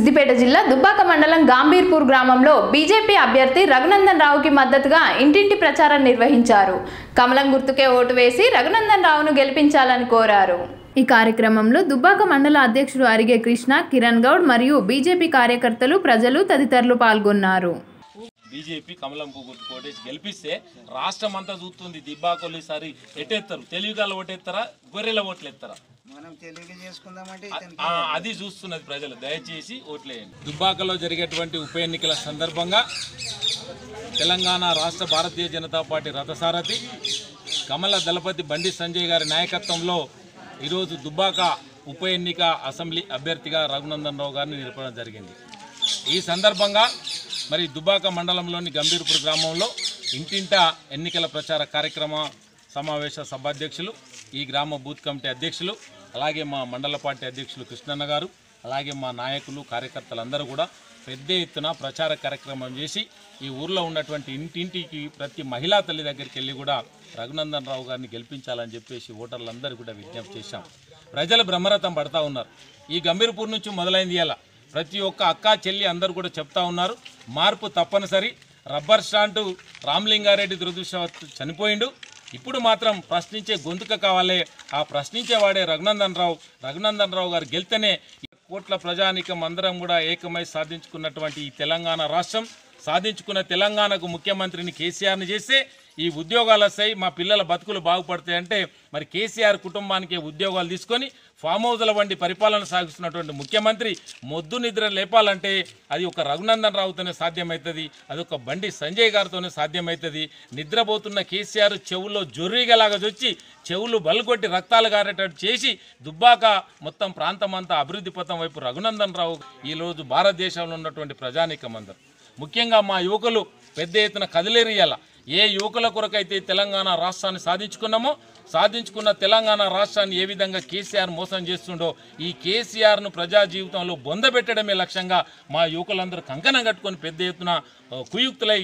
సిద్దిపేట జిల్లా దుబ్బాక మండలం గంభీర్పూర్ గ్రామంలో బీజేపీ అభ్యర్థి రఘునందన్ రావుకి మద్దతుగా ఇంటింటి ప్రచారం నిర్వహించారు. కమలం గుర్తుకే ఓటు వేసి రఘునందన్ రావును గెలిపించాలని కోరారు. ఈ కార్యక్రమంలో దుబ్బాక మండల అధ్యక్షుడు అరిగే కృష్ణ, కిరణ్ గౌడ్ మరియు బీజేపీ కార్యకర్తలు, ప్రజలు తదితరులు పాల్గొన్నారు. బీజేపీ కమలం గుర్తు కోటేసి గెలిపిస్తే రాష్ట్రం అంతా చూస్తుంది. దిబ్బాకోలు ఈసారి ఎట్టేస్తారు, తెలుగుగాళ్ళు ఓటేస్తారా, గొర్రెల ఓట్లు ఎత్తారా, అది చూస్తున్నది ప్రజలు. దయచేసి ఓట్లేయండి. దుబ్బాకలో జరిగేటువంటి ఉప ఎన్నికల సందర్భంగా తెలంగాణ రాష్ట్ర భారతీయ జనతా పార్టీ రథసారథి కమల దళపతి బండి సంజయ్ గారి నాయకత్వంలో ఈరోజు దుబ్బాక ఉప ఎన్నిక అసెంబ్లీ అభ్యర్థిగా రఘునందన్ రావు గారిని నిలపడం జరిగింది. ఈ సందర్భంగా మరి దుబ్బాక మండలంలోని గంభీర్పూర్ గ్రామంలో ఇంటింట ఎన్నికల ప్రచార కార్యక్రమ సమావేశ సభాధ్యక్షులు, ఈ గ్రామ బూత్ కమిటీ అధ్యక్షులు, అలాగే మా మండల పార్టీ అధ్యక్షులు కృష్ణన్న గారు, అలాగే మా నాయకులు కార్యకర్తలందరూ కూడా పెద్ద ఎత్తున ప్రచార కార్యక్రమం చేసి ఈ ఊర్లో ఉన్నటువంటి ఇంటింటికి ప్రతి మహిళా తల్లి దగ్గరికి వెళ్ళి కూడా రఘునందన్ రావు గారిని గెలిపించాలని చెప్పేసి ఓటర్లందరూ కూడా విజ్ఞప్తి చేశాం. ప్రజలు బ్రహ్మరథం పడతా ఉన్నారు. ఈ గంభీర్పూర్ నుంచి మొదలైంది. ఇలా ప్రతి ఒక్క అక్క చెల్లి అందరూ కూడా చెప్తా ఉన్నారు, మార్పు తప్పనిసరి. రబ్బర్ స్టాండు రామలింగారెడ్డి దురదృష్టవత్తు చనిపోయిండు. ఇప్పుడు మాత్రం ప్రశ్నించే గొంతుక కావాలి. ఆ ప్రశ్నించేవాడే రఘునందన్ రావు గారు గెలితేనే కోట్ల ప్రజానీకం అందరం కూడా ఏకమై సాధించుకున్నటువంటి ఈ తెలంగాణ రాష్ట్రం, సాధించుకున్న తెలంగాణకు ముఖ్యమంత్రిని కేసీఆర్ని చేస్తే ఈ ఉద్యోగాలు వస్తాయి, మా పిల్లల బతుకులు బాగుపడతాయంటే మరి కేసీఆర్ కుటుంబానికి ఉద్యోగాలు తీసుకొని ఫామ్ హౌస్ల వంటి పరిపాలన సాగిస్తున్నటువంటి ముఖ్యమంత్రి మొద్దు నిద్ర లేపాలంటే అది ఒక రఘునందన్ రావుతోనే సాధ్యమవుతుంది, అదొక బండి సంజయ్ గారితోనే సాధ్యమవుతుంది. నిద్రపోతున్న కేసీఆర్ చెవుల్లో జొర్రీగలాగా వచ్చి చెవులు బలుగొట్టి రక్తాలు గారేటట్టు చేసి దుబ్బాక మొత్తం ప్రాంతం అంతా అభివృద్ధి పథం వైపు రఘునందన్ రావు ఈరోజు భారతదేశంలో ఉన్నటువంటి ప్రజానీకం అందరూ, ముఖ్యంగా మా యువకులు పెద్ద ఎత్తున కదిలేరియాల ఏ యువకుల కొరకైతే తెలంగాణ రాష్ట్రాన్ని సాధించుకున్నామో, సాధించుకున్న తెలంగాణ రాష్ట్రాన్ని ఏ విధంగా కేసీఆర్ మోసం చేస్తుండో, ఈ కేసీఆర్ను ప్రజా జీవితంలో బొందబెట్టడమే లక్ష్యంగా మా యువకులందరూ కంకణం కట్టుకొని పెద్ద ఎత్తున కుయుక్తులై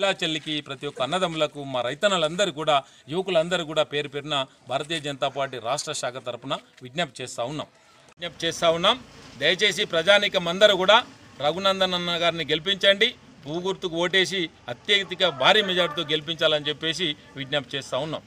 ఇలా చెల్లికి ప్రతి ఒక్క అన్నదమ్ములకు మా రైతన్నలందరూ కూడా యువకులందరూ కూడా పేరు పెరిగిన భారతీయ జనతా పార్టీ రాష్ట్ర శాఖ తరఫున విజ్ఞప్తి చేస్తూ ఉన్నాం. దయచేసి ప్రజానీకం అందరూ కూడా రఘునందన్ అన్న గారిని గెలిపించండి. పువ్వు గుర్తుకు ఓటేసి అత్యధిక భారీ మెజార్టీతో గెలిపించాలని చెప్పేసి విజ్ఞప్తి చేస్తూ ఉన్నాం.